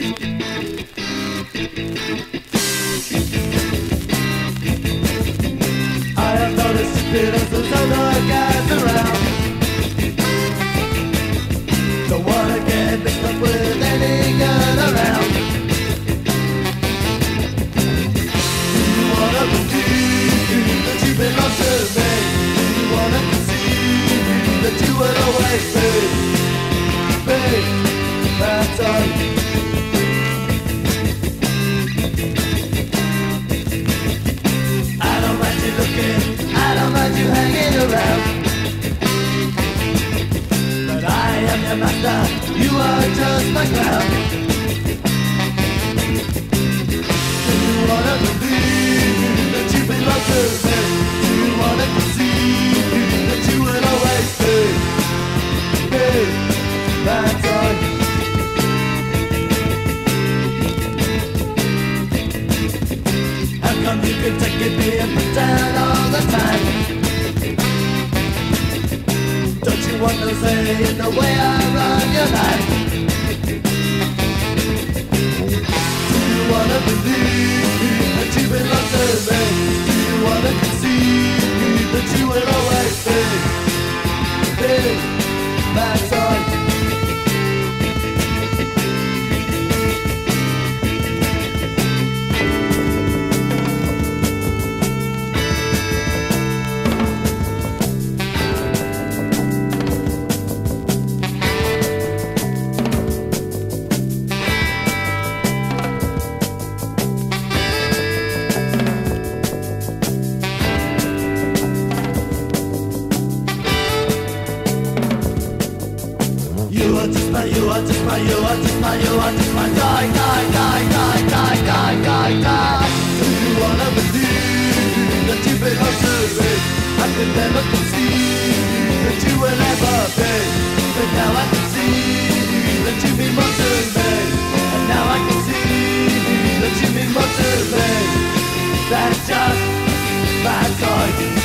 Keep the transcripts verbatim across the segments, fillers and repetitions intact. I have noticed feelings of other guys around. Don't wanna get mixed up with any gun around. You wanna believe that you've been lost to me. You wanna conceive that you went away, babe. Babe, that's all. I don't mind you hanging around, but I am your master, you are just my clown. Do you wanna believe that you've been lost to me? Do you wanna conceive that you will always be? Babe, that's all. How come you could take it being put down all the time? Don't you want to say in the way I run your life? Do you wanna believe that you belong to me? Do you wanna conceive that you will always be? Baby, that's all. You are just my, you are just my, you are just my guy, guy, guy, guy, guy, guy, guy, guy. Do you wanna believe that you belong to me? I could never conceive that you will ever be, but now I can see that you belong to me, and now I can see that you belong to me. That's just my guy.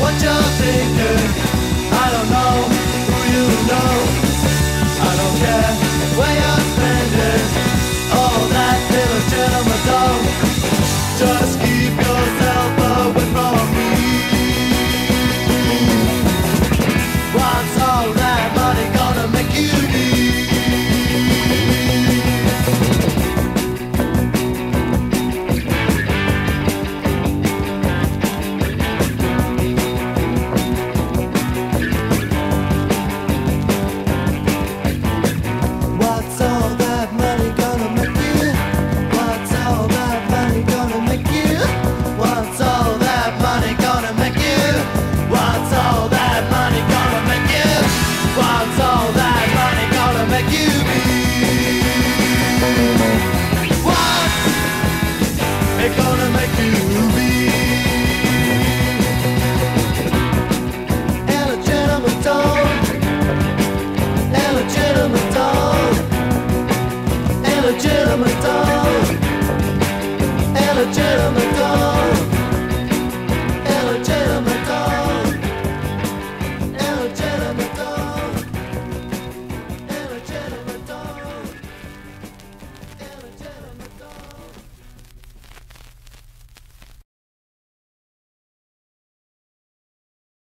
What you're thinking, I don't know who you know.